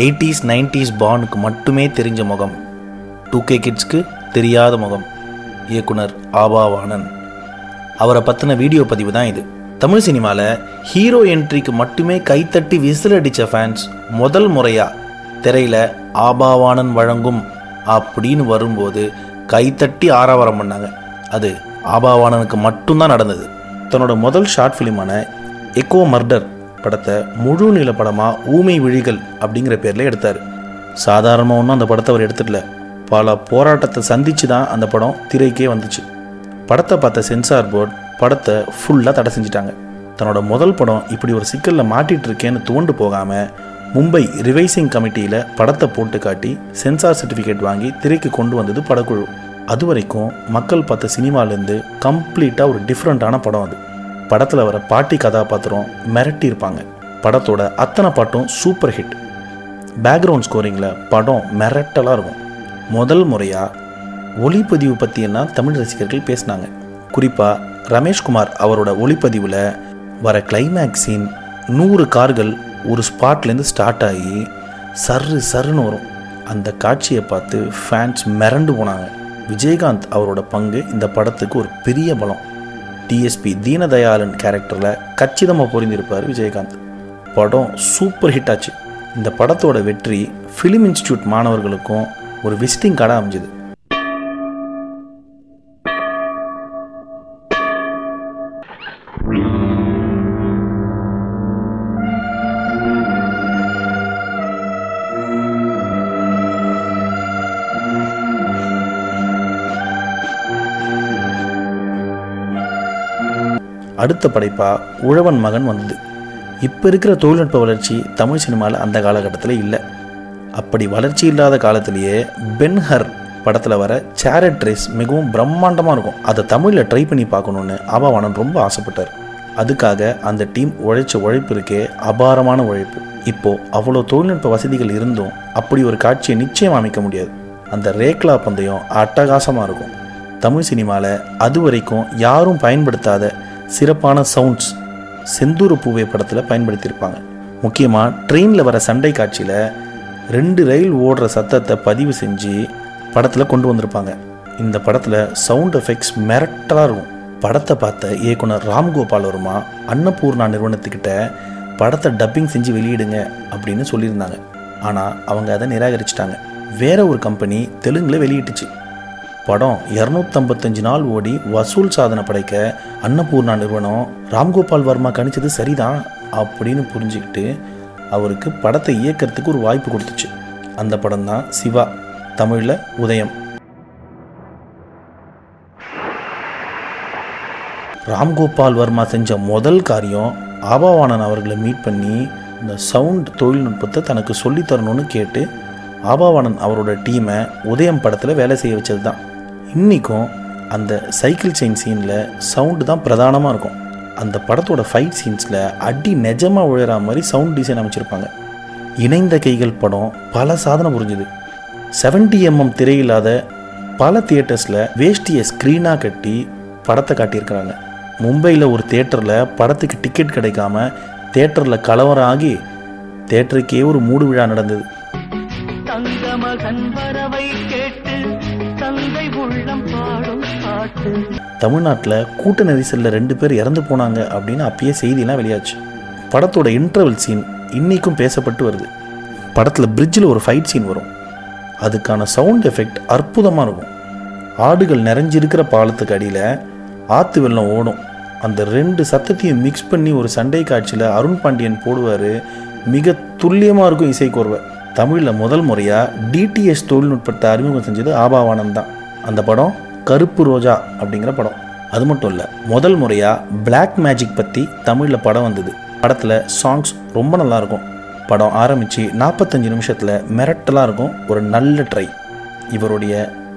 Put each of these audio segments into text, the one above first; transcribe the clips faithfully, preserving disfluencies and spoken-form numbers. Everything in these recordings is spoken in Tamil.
எயிட்டிஸ் நைன்டிஸ் பானுக்கு மட்டுமே தெரிஞ்ச முகம், டூ கே கிட்ஸ்க்கு தெரியாத முகம், இயக்குனர் ஆபாவாணன். அவரை பற்றின வீடியோ பதிவு தான் இது. தமிழ் சினிமாவில் ஹீரோ என்ட்ரிக்கு மட்டுமே கைத்தட்டி விசில் அடித்த ஃபேன்ஸ் முதல் முறையாக திரையில் ஆபாவாணன் வழங்கும் அப்படின்னு வரும்போது கைத்தட்டி ஆரவாரம் பண்ணாங்க. அது ஆபாவாணனுக்கு மட்டும்தான் நடந்தது. தன்னோட முதல் ஷார்ட் ஃபிலிமான எக்கோ மர்டர் படத்தை முழு நில படமாக ஊமை விழிகள் அப்படிங்கிற பேரில் எடுத்தார். சாதாரணமாக ஒன்றும் அந்த படத்தை அவர் எடுத்துடல. பல போராட்டத்தை சந்தித்து தான் அந்த படம் திரைக்கே வந்துச்சு. படத்தை பார்த்த சென்சார் போர்டு படத்தை ஃபுல்லாக தடை செஞ்சிட்டாங்க. தன்னோட முதல் படம் இப்படி ஒரு சிக்கலில் மாட்டிகிட்ருக்கேன்னு தோண்டு போகாமல் மும்பை ரிவைசிங் கமிட்டியில் படத்தை போட்டு காட்டி சென்சார் சர்டிஃபிகேட் வாங்கி திரைக்கு கொண்டு வந்தது படக்குழு. அது வரைக்கும் மக்கள் பார்த்த சினிமாலேருந்து கம்ப்ளீட்டாக ஒரு டிஃப்ரெண்ட்டான படம் அது. படத்தில் வர பாட்டி கதாபாத்திரம் மிரட்டியிருப்பாங்க. படத்தோட அத்தனை பாட்டும் சூப்பர் ஹிட். பேக்ரவுண்ட் ஸ்கோரிங்கில் படம் மிரட்டலாக இருக்கும். முதல் முறையாக ஒளிப்பதிவு பற்றினா தமிழ் ரசிகர்கள் பேசினாங்க. குறிப்பாக ரமேஷ்குமார் அவரோட ஒளிப்பதிவில் வர கிளைமேக்ஸ் சீன், நூறு கார்கள் ஒரு ஸ்பாட்லேருந்து ஸ்டார்ட் ஆகி சரு சருன்னு வரும். அந்த காட்சியை பார்த்து ஃபேன்ஸ் மிரண்டு போனாங்க. விஜயகாந்த் அவரோட பங்கு இந்த படத்துக்கு ஒரு பெரிய பலம். டிஎஸ்பி தீனதயாளன் கேரக்டரில் கச்சிதமாக பொருந்திருப்பார் விஜயகாந்த். படம் சூப்பர் ஹிட் ஆச்சு. இந்த படத்தோட வெற்றி ஃபிலிம் இன்ஸ்டியூட் மாணவர்களுக்கும் ஒரு விசிட்டிங் கார்டாக அமைஞ்சுது. அடுத்த படைப்பாக உழவன் மகன் வந்தது. இப்போ இருக்கிற தொழில்நுட்ப வளர்ச்சி தமிழ் சினிமாவில் அந்த காலகட்டத்தில் இல்லை. அப்படி வளர்ச்சி இல்லாத காலத்திலேயே பென்ஹர் படத்தில் வர சேரட் ரேஸ் மிகவும் பிரம்மாண்டமாக இருக்கும். அதை தமிழில் ட்ரை பண்ணி பார்க்கணுன்னு அபாவாணன் ரொம்ப ஆசைப்பட்டார். அதுக்காக அந்த டீம் உழைச்ச உழைப்பிற்கே அபாரமான உழைப்பு. இப்போது அவ்வளோ தொழில்நுட்ப வசதிகள் இருந்தும் அப்படி ஒரு காட்சியை நிச்சயம் அமைக்க முடியாது. அந்த ரேக்லா பந்தயம் அட்டகாசமாக இருக்கும். தமிழ் சினிமாவில் அது வரைக்கும் யாரும் பயன்படுத்தாத சிறப்பான சவுண்ட்ஸ் செந்தூர பூவே படத்தில் பயன்படுத்தியிருப்பாங்க. முக்கியமாக ட்ரெயினில் வர சண்டை காட்சியில் ரெண்டு ரயில் ஓடுற சத்தத்தை பதிவு செஞ்சு படத்தில் கொண்டு வந்திருப்பாங்க. இந்த படத்தில் சவுண்ட் எஃபெக்ட்ஸ் மிரட்டலாக இருக்கும். படத்தை பார்த்த இயக்குனர் ராம்கோபால் வர்மா அன்னபூர்ணா நிறுவனத்துக்கிட்ட படத்தை டப்பிங் செஞ்சு வெளியிடுங்க அப்படின்னு சொல்லியிருந்தாங்க. ஆனால் அவங்க அதை நிராகரிச்சிட்டாங்க. வேற ஒரு கம்பெனி தெலுங்கில் வெளியிட்டுச்சு. படம் இரநூத்தம்பத்தஞ்சு நாள் ஓடி வசூல் சாதனை படைக்க அன்னபூர்ணா நிறுவனம் ராம்கோபால் வர்மா கணிச்சது சரிதான் அப்படின்னு புரிஞ்சுக்கிட்டு அவருக்கு படத்தை இயக்கிறதுக்கு ஒரு வாய்ப்பு கொடுத்துச்சு. அந்த படம் தான் சிவா, தமிழில் உதயம். ராம்கோபால் வர்மா செஞ்ச முதல் காரியம் ஆபாவாணன் அவர்களை மீட் பண்ணி இந்த சவுண்ட் தொழில்நுட்பத்தை தனக்கு சொல்லித்தரணும்னு கேட்டு ஆபாவாணன் அவரோட டீமை உதயம் படத்தில் வேலை செய்ய வச்சது தான். இன்றைக்கும் அந்த சைக்கிள் செயின் சீனில் சவுண்டு தான் பிரதானமாக இருக்கும். அந்த படத்தோட ஃபைட் சீன்ஸில் அடி நிஜமாக உழற மாதிரி சவுண்ட் டிசைன் அமைச்சிருப்பாங்க. இணைந்த கைகள் படம் பல சாதனை புரிஞ்சுது. செவன்டி எம்எம் திரையில்லாத பல தியேட்டர்ஸில் வேஷ்டியை ஸ்க்ரீனாக கட்டி படத்தை காட்டியிருக்கிறாங்க. மும்பையில் ஒரு தேட்டரில் படத்துக்கு டிக்கெட் கிடைக்காம தேட்டரில் கலவரம் ஆகி தேட்டருக்கே ஒரு மூடு விழா நடந்தது. தமிழ்நாட்டில் கூட்ட நெரிசலில் ரெண்டு பேர் இறந்து போனாங்க அப்படின்னு அப்பயே செய்தியெல்லாம் வெளியாச்சு. படத்தோட இன்டர்வல் சீன் இன்றைக்கும் பேசப்பட்டு வருது. படத்தில் பிரிட்ஜில் ஒரு ஃபைட் சீன் வரும். அதுக்கான சவுண்ட் எஃபெக்ட் அற்புதமாக இருக்கும். ஆடுகள் நிறைஞ்சிருக்கிற பாலத்துக்கு அடியில் ஆற்று வெள்ளம் ஓடும். அந்த ரெண்டு சத்தத்தையும் மிக்ஸ் பண்ணி ஒரு சண்டை காட்சியில் அருண் பாண்டியன் போடுவார். மிக துல்லியமாக இருக்கும் இசைக்கோர்வை. தமிழில் முதல் முறையாக டிடிஎஸ் தொழில்நுட்பத்தை அறிமுகம் செஞ்சது ஆபாவாணன் தான். அந்த படம் கருப்பு ரோஜா அப்படிங்கிற படம். அது மட்டும் இல்லை, முதல் முறையாக பிளாக் மேஜிக் பற்றி தமிழில் படம் வந்தது. படத்தில் சாங்ஸ் ரொம்ப நல்லாயிருக்கும். படம் ஆரம்பித்து நாற்பத்தஞ்சு நிமிஷத்தில் மிரட்டலாக இருக்கும். ஒரு நல்ல ட்ரை. இவருடைய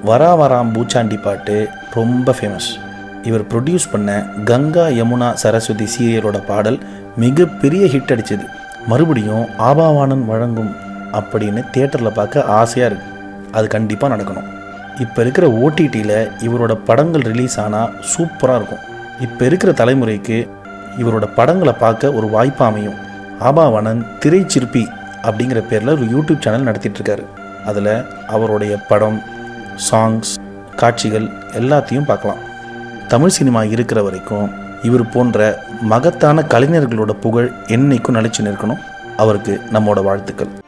வரா வராம் பூச்சாண்டி பாட்டு ரொம்ப ஃபேமஸ். இவர் ப்ரொடியூஸ் பண்ண கங்கா யமுனா சரஸ்வதி சீரியலோட பாடல் மிகப்பெரிய ஹிட் அடிச்சது. மறுபடியும் ஆபாவாணன் வழங்கும் அப்படின்னு தியேட்டரில் பார்க்க ஆசையாக இருக்குது. அது கண்டிப்பாக நடக்கணும். இப்போ இருக்கிற ஓடிடியில் இவரோட படங்கள் ரிலீஸ் ஆனால் சூப்பராக இருக்கும். இப்போ இருக்கிற தலைமுறைக்கு இவரோட படங்களை பார்க்க ஒரு வாய்ப்பு அமையும். ஆபாவாணன் திரைச்சிற்பி அப்படிங்கிற பேரில் ஒரு யூடியூப் சேனல் நடத்திட்டுருக்காரு. அதில் அவருடைய படம், சாங்ஸ், காட்சிகள் எல்லாத்தையும் பார்க்கலாம். தமிழ் சினிமா இருக்கிற வரைக்கும் இவர் போன்ற மகத்தான கலைஞர்களோட புகழ் என்றைக்கும் நிலைச்சு நிற்கணும். அவருக்கு நம்மளோட வாழ்த்துக்கள்.